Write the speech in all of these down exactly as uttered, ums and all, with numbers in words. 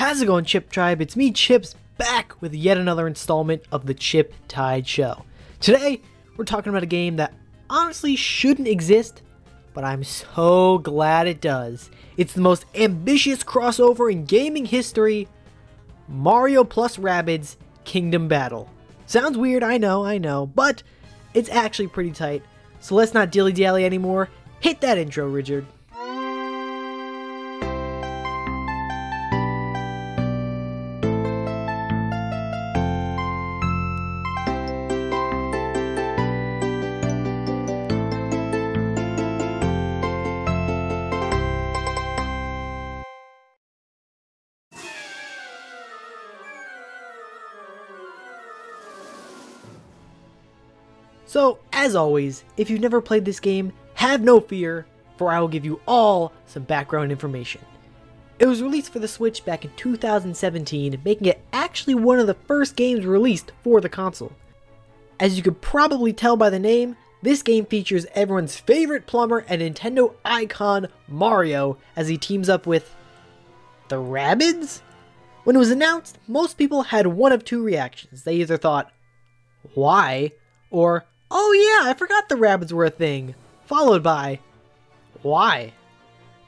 How's it going, Chip Tribe? It's me, Chips, back with yet another installment of the Chiptide Show. Today, we're talking about a game that honestly shouldn't exist, but I'm so glad it does. It's the most ambitious crossover in gaming history, Mario plus Rabbids: Kingdom Battle. Sounds weird, I know, I know, but it's actually pretty tight. So let's not dilly-dally anymore. Hit that intro, Richard. So, as always, if you've never played this game, have no fear, for I will give you all some background information. It was released for the Switch back in two thousand seventeen, making it actually one of the first games released for the console. As you could probably tell by the name, this game features everyone's favorite plumber and Nintendo icon, Mario, as he teams up with the Rabbids? When it was announced, most people had one of two reactions. They either thought, why? Or, oh yeah, I forgot the Rabbids were a thing, followed by, why?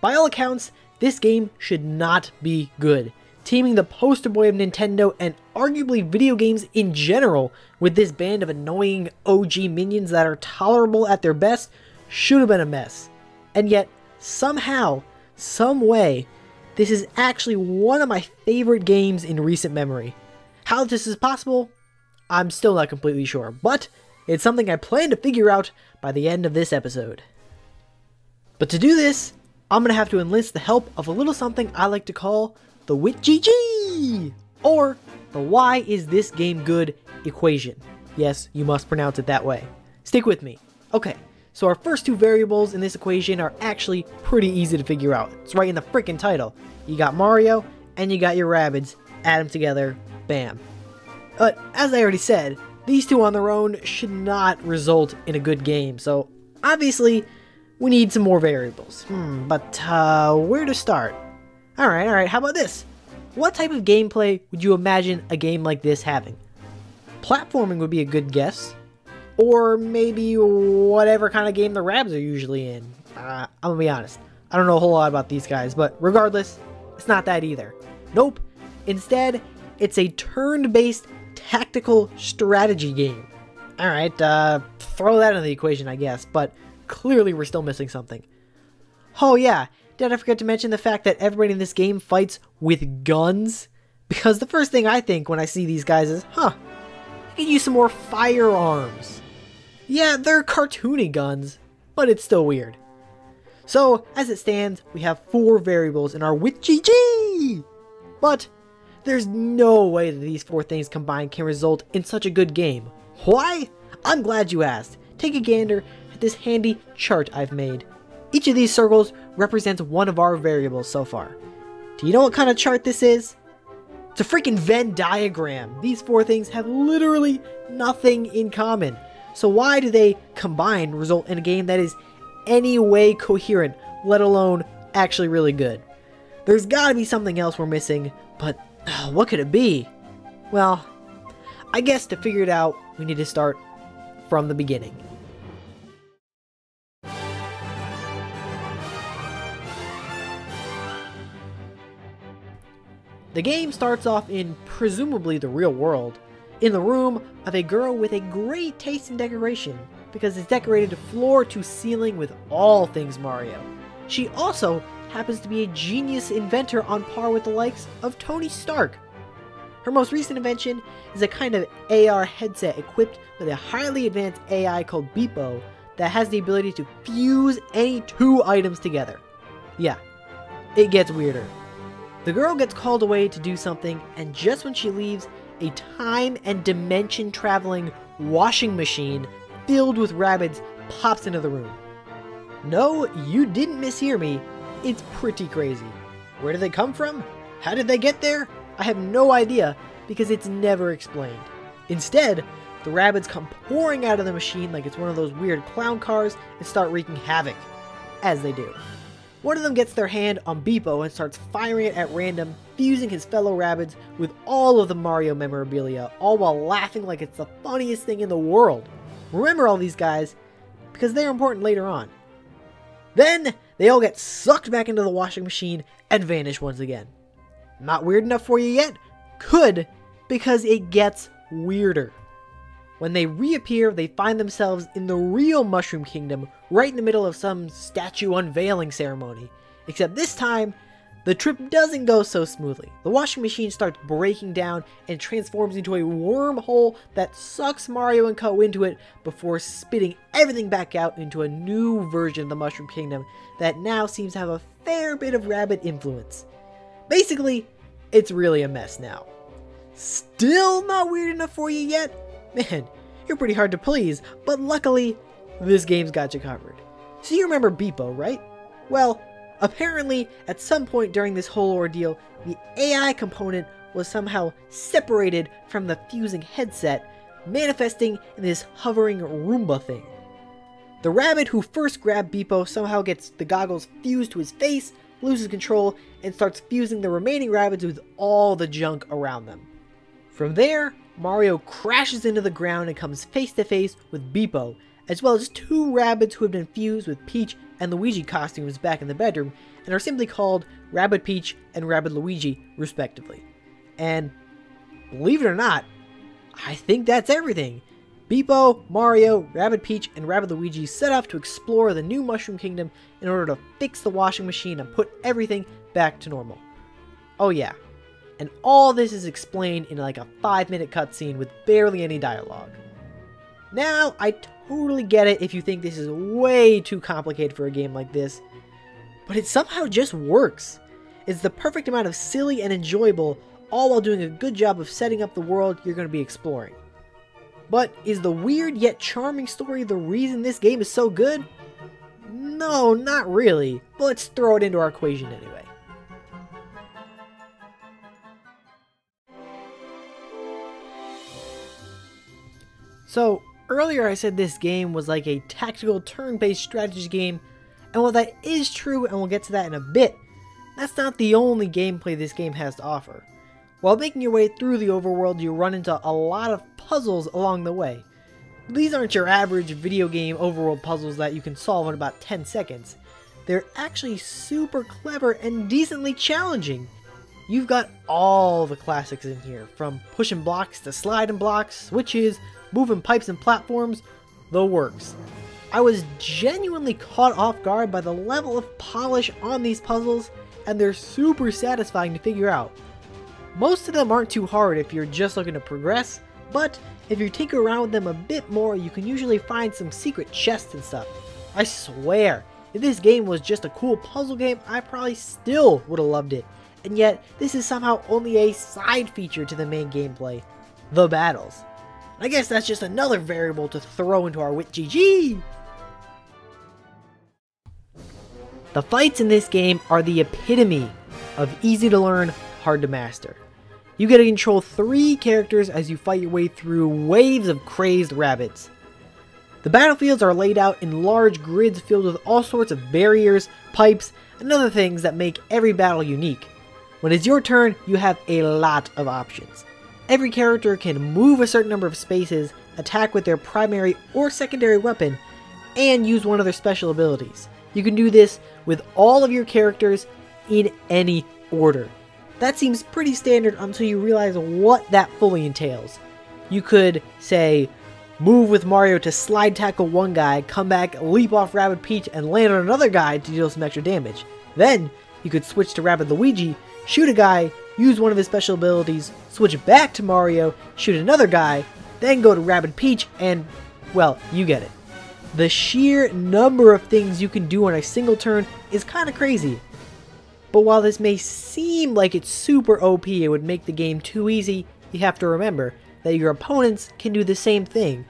By all accounts, this game should not be good, teaming the poster boy of Nintendo and arguably video games in general with this band of annoying O G minions that are tolerable at their best should have been a mess. And yet, somehow, some way, this is actually one of my favorite games in recent memory. How this is possible, I'm still not completely sure, but it's something I plan to figure out by the end of this episode. But to do this, I'm gonna have to enlist the help of a little something I like to call the WITGGE, or the why is this game good equation. Yes, you must pronounce it that way. Stick with me. Okay, so our first two variables in this equation are actually pretty easy to figure out. It's right in the frickin' title. You got Mario, and you got your Rabbids. Add them together, bam. But, as I already said, these two on their own should not result in a good game, so obviously we need some more variables. Hmm, but uh, where to start? Alright, alright, how about this? What type of gameplay would you imagine a game like this having? Platforming would be a good guess, or maybe whatever kind of game the Rabbids are usually in. Uh, I'm gonna be honest, I don't know a whole lot about these guys, but regardless, it's not that either. Nope, instead, it's a turn-based tactical strategy game. Alright, uh, throw that into the equation, I guess, but clearly we're still missing something. Oh yeah, did I forget to mention the fact that everybody in this game fights with guns? Because the first thing I think when I see these guys is, huh, I could use some more firearms. Yeah, they're cartoony guns, but it's still weird. So, as it stands, we have four variables in our WITGGE! But there's no way that these four things combined can result in such a good game. Why? I'm glad you asked. Take a gander at this handy chart I've made. Each of these circles represents one of our variables so far. Do you know what kind of chart this is? It's a freaking Venn diagram. These four things have literally nothing in common. So why do they combined result in a game that is any way coherent, let alone actually really good? There's gotta be something else we're missing, but what could it be? Well, I guess to figure it out, we need to start from the beginning. The game starts off in presumably the real world, in the room of a girl with a great taste in decoration, because it's decorated floor to ceiling with all things Mario. She also happens to be a genius inventor on par with the likes of Tony Stark. Her most recent invention is a kind of A R headset equipped with a highly advanced A I called Beep-O that has the ability to fuse any two items together. Yeah, it gets weirder. The girl gets called away to do something, and just when she leaves, a time and dimension traveling washing machine filled with Rabbids pops into the room. No, you didn't mishear me. It's pretty crazy. Where did they come from? How did they get there? I have no idea, because it's never explained. Instead, the Rabbids come pouring out of the machine like it's one of those weird clown cars and start wreaking havoc, as they do. One of them gets their hand on Beep-O and starts firing it at random, fusing his fellow Rabbids with all of the Mario memorabilia, all while laughing like it's the funniest thing in the world. Remember all these guys, because they're important later on. Then, they all get sucked back into the washing machine and vanish once again. Not weird enough for you yet? Could, because it gets weirder. When they reappear, they find themselves in the real Mushroom Kingdom, right in the middle of some statue unveiling ceremony. Except this time, the trip doesn't go so smoothly. The washing machine starts breaking down and transforms into a wormhole that sucks Mario and co into it before spitting everything back out into a new version of the Mushroom Kingdom that now seems to have a fair bit of Rabbid influence. Basically, it's really a mess now. Still not weird enough for you yet? Man, you're pretty hard to please, but luckily, this game's got you covered. So you remember Beep-O, right? Well, apparently, at some point during this whole ordeal, the A I component was somehow separated from the fusing headset, manifesting in this hovering Roomba thing. The Rabbid who first grabbed Beep-O somehow gets the goggles fused to his face, loses control, and starts fusing the remaining Rabbids with all the junk around them. From there, Mario crashes into the ground and comes face to face with Beep-O, as well as two Rabbids who have been fused with Peach and Luigi costumes back in the bedroom, and are simply called Rabbid Peach and Rabbid Luigi, respectively. And, believe it or not, I think that's everything. Beep-O, Mario, Rabbid Peach, and Rabbid Luigi set off to explore the new Mushroom Kingdom in order to fix the washing machine and put everything back to normal. Oh yeah. And all this is explained in like a five minute cutscene with barely any dialogue. Now, I totally get it if you think this is way too complicated for a game like this, but it somehow just works. It's the perfect amount of silly and enjoyable, all while doing a good job of setting up the world you're going to be exploring. But is the weird yet charming story the reason this game is so good? No, not really, but let's throw it into our equation anyway. So, earlier I said this game was like a tactical turn-based strategy game, and while that is true, and we'll get to that in a bit, that's not the only gameplay this game has to offer. While making your way through the overworld, you run into a lot of puzzles along the way. These aren't your average video game overworld puzzles that you can solve in about ten seconds. They're actually super clever and decently challenging. You've got all the classics in here, from pushing blocks to sliding blocks, switches, moving pipes and platforms, the works. I was genuinely caught off guard by the level of polish on these puzzles, and they're super satisfying to figure out. Most of them aren't too hard if you're just looking to progress, but if you tinker around with them a bit more, you can usually find some secret chests and stuff. I swear, if this game was just a cool puzzle game, I probably still would have loved it, and yet this is somehow only a side feature to the main gameplay, the battles. I guess that's just another variable to throw into our WITGGE! The fights in this game are the epitome of easy to learn, hard to master. You get to control three characters as you fight your way through waves of crazed Rabbids. The battlefields are laid out in large grids filled with all sorts of barriers, pipes, and other things that make every battle unique. When it's your turn, you have a lot of options. Every character can move a certain number of spaces, attack with their primary or secondary weapon, and use one of their special abilities. You can do this with all of your characters in any order. That seems pretty standard until you realize what that fully entails. You could, say, move with Mario to slide tackle one guy, come back, leap off Rabbid Peach, and land on another guy to deal some extra damage. Then, you could switch to Rabbid Luigi, shoot a guy, use one of his special abilities, switch back to Mario, shoot another guy, then go to Rabbid Peach, and, well, you get it. The sheer number of things you can do on a single turn is kinda crazy. But while this may seem like it's super O P and would make the game too easy, you have to remember that your opponents can do the same thing.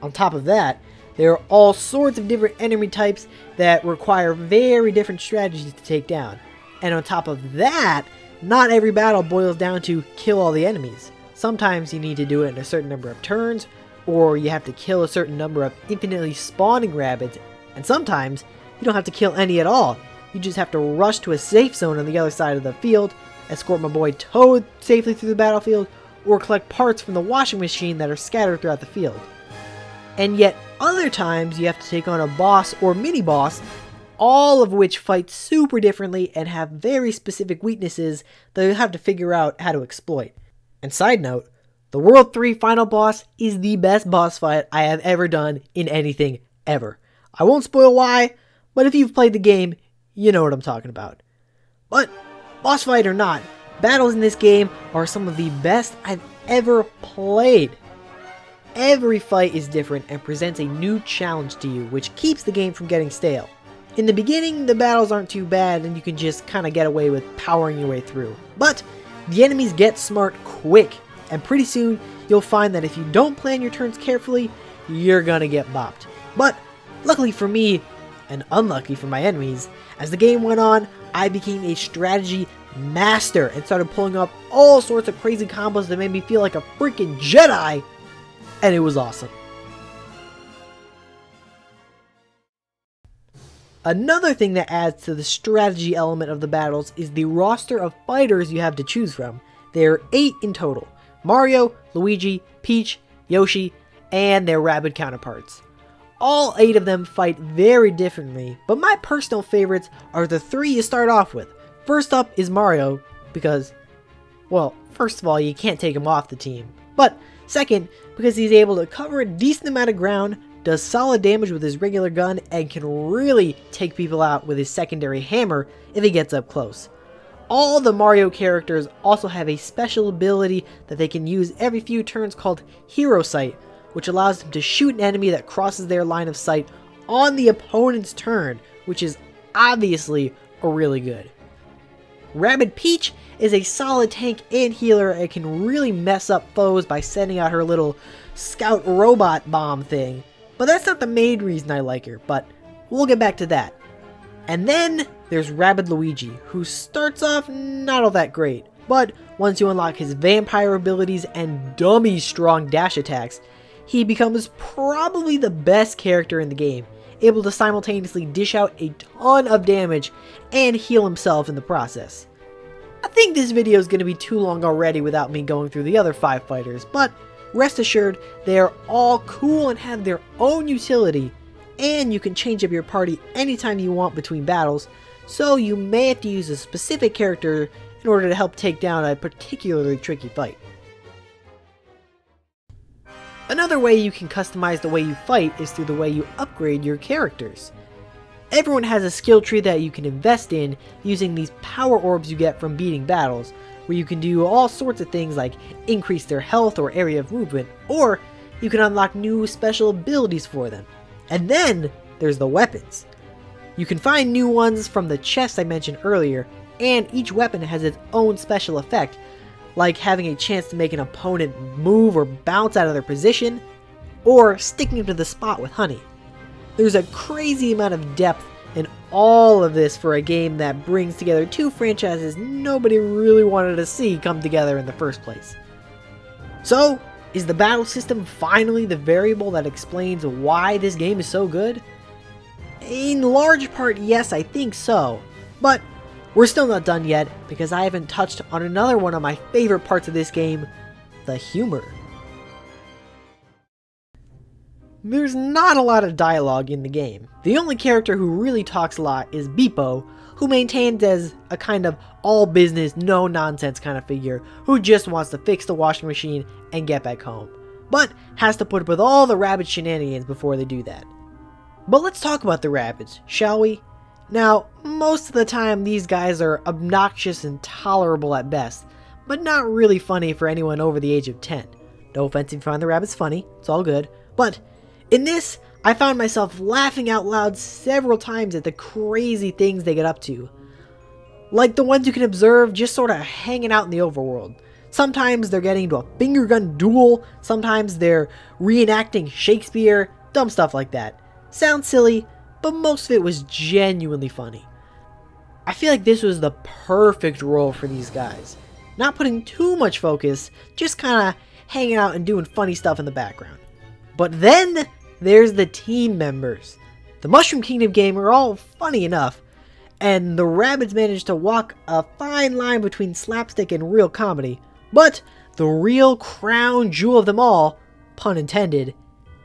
On top of that, there are all sorts of different enemy types that require very different strategies to take down. And on top of that, not every battle boils down to kill all the enemies. Sometimes you need to do it in a certain number of turns, or you have to kill a certain number of infinitely spawning Rabbids, and sometimes you don't have to kill any at all. You just have to rush to a safe zone on the other side of the field, escort my boy Toad safely through the battlefield, or collect parts from the washing machine that are scattered throughout the field. And yet other times you have to take on a boss or mini-boss, all of which fight super differently and have very specific weaknesses that you'll have to figure out how to exploit. And side note, the World three final boss is the best boss fight I have ever done in anything ever. I won't spoil why, but if you've played the game, you know what I'm talking about. But, boss fight or not, battles in this game are some of the best I've ever played. Every fight is different and presents a new challenge to you, which keeps the game from getting stale. In the beginning, the battles aren't too bad and you can just kinda get away with powering your way through. But, the enemies get smart quick, and pretty soon you'll find that if you don't plan your turns carefully, you're gonna get bopped. But, luckily for me, and unlucky for my enemies, as the game went on, I became a strategy master and started pulling up all sorts of crazy combos that made me feel like a freaking Jedi, and it was awesome. Another thing that adds to the strategy element of the battles is the roster of fighters you have to choose from. There are eight in total: Mario, Luigi, Peach, Yoshi, and their Rabbid counterparts. All eight of them fight very differently, but my personal favorites are the three you start off with. First up is Mario, because, well, first of all, you can't take him off the team. But second, because he's able to cover a decent amount of ground, does solid damage with his regular gun, and can really take people out with his secondary hammer if he gets up close. All the Mario characters also have a special ability that they can use every few turns called Hero Sight, which allows them to shoot an enemy that crosses their line of sight on the opponent's turn, which is obviously really good. Rabbid Peach is a solid tank and healer and can really mess up foes by sending out her little scout robot bomb thing, but that's not the main reason I like her, but we'll get back to that. And then there's Rabbid Luigi, who starts off not all that great, but once you unlock his vampire abilities and dummy strong dash attacks, he becomes probably the best character in the game, able to simultaneously dish out a ton of damage and heal himself in the process. I think this video is going to be too long already without me going through the other five fighters, but rest assured they are all cool and have their own utility, and you can change up your party anytime you want between battles, so you may have to use a specific character in order to help take down a particularly tricky fight. Another way you can customize the way you fight is through the way you upgrade your characters. Everyone has a skill tree that you can invest in using these power orbs you get from beating battles, where you can do all sorts of things like increase their health or area of movement, or you can unlock new special abilities for them. And then there's the weapons. You can find new ones from the chests I mentioned earlier, and each weapon has its own special effect, like having a chance to make an opponent move or bounce out of their position, or sticking them to the spot with honey. There's a crazy amount of depth in all of this for a game that brings together two franchises nobody really wanted to see come together in the first place. So, is the battle system finally the variable that explains why this game is so good? In large part, yes, I think so, but we're still not done yet, because I haven't touched on another one of my favorite parts of this game, the humor. There's not a lot of dialogue in the game. The only character who really talks a lot is Beep-O, who maintains as a kind of all business, no nonsense kind of figure, who just wants to fix the washing machine and get back home, but has to put up with all the Rabbid shenanigans before they do that. But let's talk about the Rabbids, shall we? Now, most of the time these guys are obnoxious and tolerable at best, but not really funny for anyone over the age of ten. No offense if you find the Rabbids funny, it's all good, but in this, I found myself laughing out loud several times at the crazy things they get up to. Like the ones you can observe just sort of hanging out in the overworld. Sometimes they're getting into a finger gun duel, sometimes they're reenacting Shakespeare, dumb stuff like that. Sounds silly, but most of it was genuinely funny. I feel like this was the perfect role for these guys. Not putting too much focus, just kinda hanging out and doing funny stuff in the background. But then, there's the team members. The Mushroom Kingdom game are all funny enough, and the Rabbids managed to walk a fine line between slapstick and real comedy, but the real crown jewel of them all, pun intended,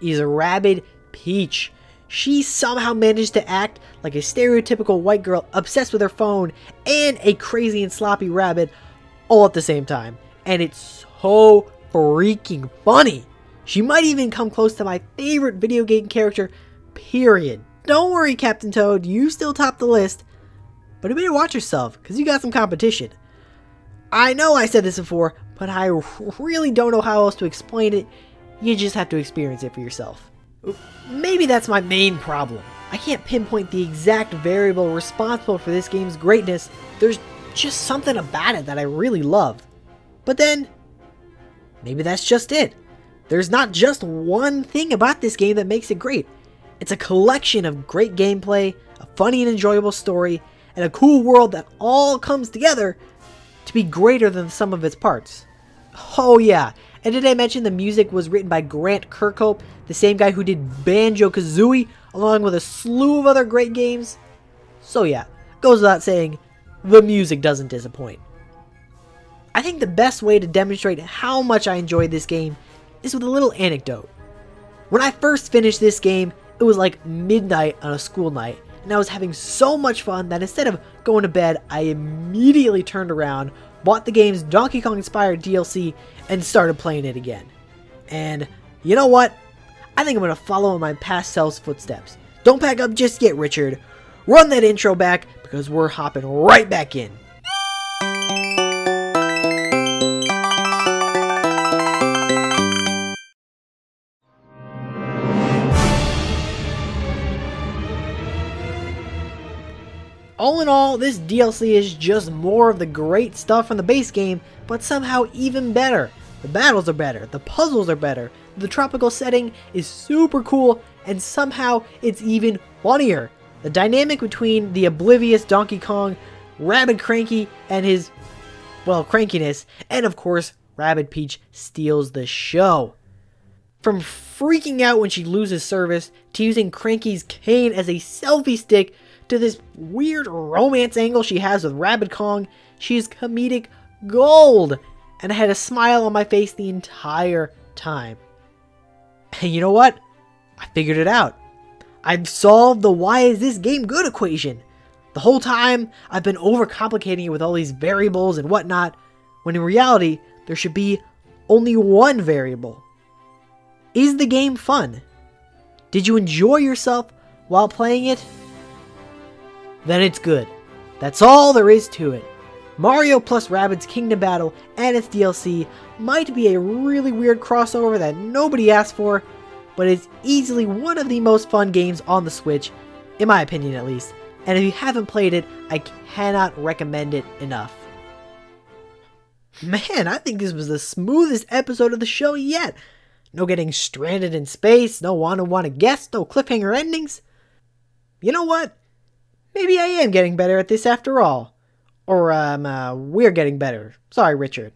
is Rabbid Peach. She somehow managed to act like a stereotypical white girl obsessed with her phone and a crazy and sloppy rabbit all at the same time, and it's so freaking funny. She might even come close to my favorite video game character, period. Don't worry, Captain Toad, you still top the list, but you better watch yourself, because you got some competition. I know I said this before, but I really don't know how else to explain it. You just have to experience it for yourself. Maybe that's my main problem. I can't pinpoint the exact variable responsible for this game's greatness. There's just something about it that I really love. But then, maybe that's just it. There's not just one thing about this game that makes it great. It's a collection of great gameplay, a funny and enjoyable story, and a cool world that all comes together to be greater than the sum of its parts. Oh yeah, and did I mention the music was written by Grant Kirkhope, the same guy who did Banjo-Kazooie, along with a slew of other great games? So yeah, goes without saying, the music doesn't disappoint. I think the best way to demonstrate how much I enjoyed this game is with a little anecdote. When I first finished this game, it was like midnight on a school night, and I was having so much fun that instead of going to bed, I immediately turned around, bought the game's Donkey Kong-inspired D L C, and started playing it again. And you know what? I think I'm going to follow in my past self's footsteps. Don't pack up just yet, Richard. Run that intro back, because we're hopping right back in. All in all, this D L C is just more of the great stuff from the base game, but somehow even better. The battles are better, the puzzles are better, the tropical setting is super cool, and somehow it's even funnier. The dynamic between the oblivious Donkey Kong, Rabbid Cranky, and his, well, crankiness, and of course, Rabbid Peach steals the show. From freaking out when she loses service, to using Cranky's cane as a selfie stick, to this weird romance angle she has with Rabbid Kong, she's comedic gold, and I had a smile on my face the entire time. And you know what? I figured it out. I've solved the why is this game good equation. The whole time, I've been overcomplicating it with all these variables and whatnot, when in reality, there should be only one variable. Is the game fun? Did you enjoy yourself while playing it? Then it's good. That's all there is to it. Mario plus Rabbids Kingdom Battle and its D L C might be a really weird crossover that nobody asked for, but it's easily one of the most fun games on the Switch, in my opinion at least, and if you haven't played it, I cannot recommend it enough. Man, I think this was the smoothest episode of the show yet. No getting stranded in space, no wanna-wanna guess, no cliffhanger endings. You know what? Maybe I am getting better at this after all. Or, um, uh, we're getting better. Sorry, Richard.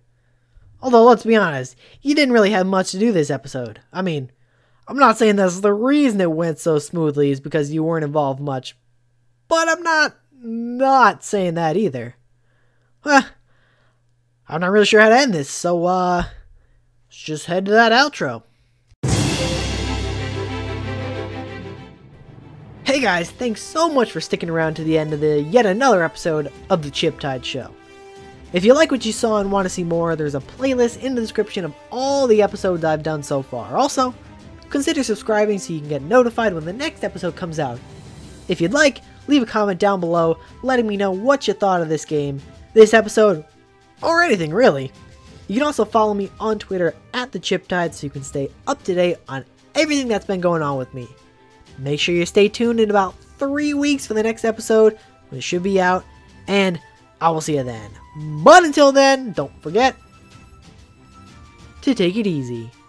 Although, let's be honest, you didn't really have much to do this episode. I mean, I'm not saying that's the reason it went so smoothly is because you weren't involved much. But I'm not, not saying that either. Huh. I'm not really sure how to end this, so, uh, let's just head to that outro. Hey guys, thanks so much for sticking around to the end of the yet another episode of The Chiptide Show. If you like what you saw and want to see more, there's a playlist in the description of all the episodes I've done so far. Also, consider subscribing so you can get notified when the next episode comes out. If you'd like, leave a comment down below letting me know what you thought of this game, this episode, or anything really. You can also follow me on Twitter at TheChiptide so you can stay up to date on everything that's been going on with me. Make sure you stay tuned in about three weeks for the next episode, when it should be out, and I will see you then. But until then, don't forget to take it easy.